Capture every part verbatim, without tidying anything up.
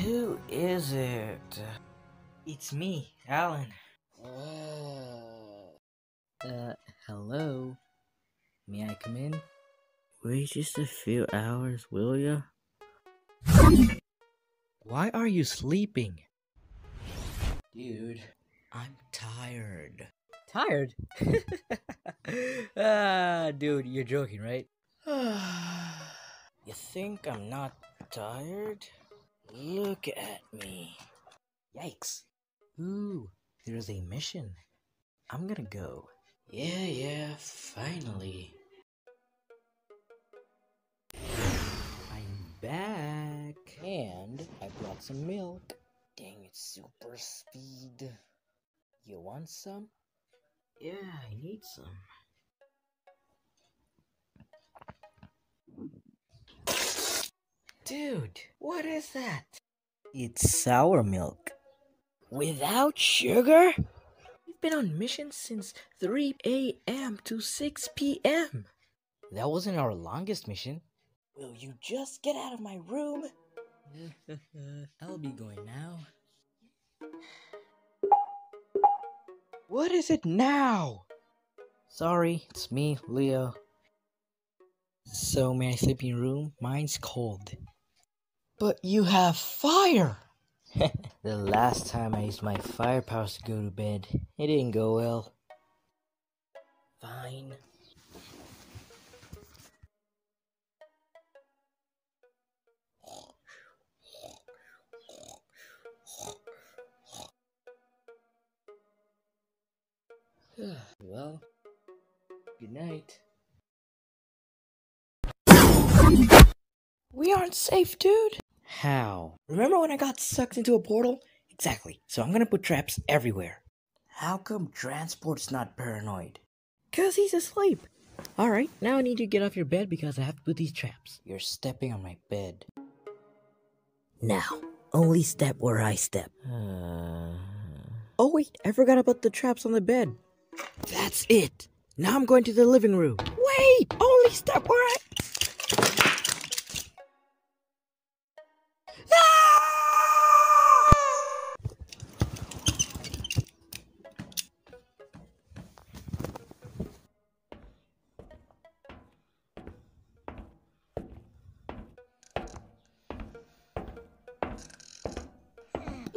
Who is it? It's me, Alan. Uh, hello? May I come in? Wait just a few hours, will ya? Why are you sleeping? Dude, I'm tired. Tired? Ah, dude, you're joking, right? You think I'm not tired? Look at me. Yikes. Ooh, there's a mission. I'm gonna go. Yeah, yeah, finally. I'm back. And I brought some milk. Dang it, super speed. You want some? Yeah, I need some. Dude, what is that? It's sour milk. Without sugar? We've been on missions since three A M to six P M That wasn't our longest mission. Will you just get out of my room? I'll be going now. What is it now? Sorry, it's me, Leo. So may I sleep in your room? Mine's cold. But you have fire! The last time I used my fire powers to go to bed, it didn't go well. Fine. Well, good night. We aren't safe, dude. How? Remember when I got sucked into a portal? Exactly. So I'm gonna put traps everywhere. How come Transport's not paranoid? Cause he's asleep. Alright, now I need you to get off your bed because I have to put these traps. You're stepping on my bed. Now, only step where I step. Uh... Oh wait, I forgot about the traps on the bed. That's it. Now I'm going to the living room. Wait, only step where I...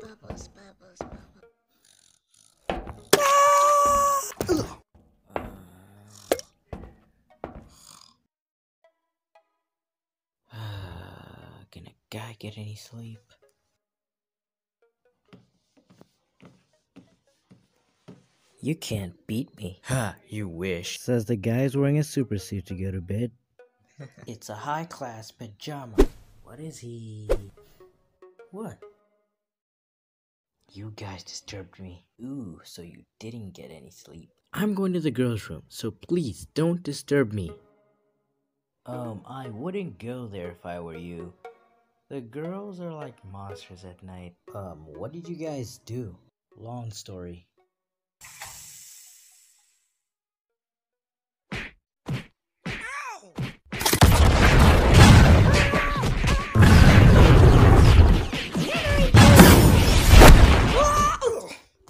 Bubbles, bubbles, bubbles. Ah! Uh... Uh, can a guy get any sleep? You can't beat me. Ha, you wish. Says the guy's wearing a super suit to go to bed. It's a high-class pajama. What is he? What? You guys disturbed me. Ooh, so you didn't get any sleep. I'm going to the girls' room, so please don't disturb me. Um, I wouldn't go there if I were you. The girls are like monsters at night. Um, what did you guys do? Long story.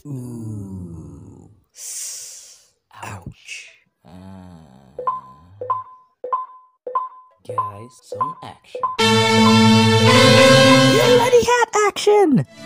Ooh. Ouch. Uh... Guys, some action. You already had action!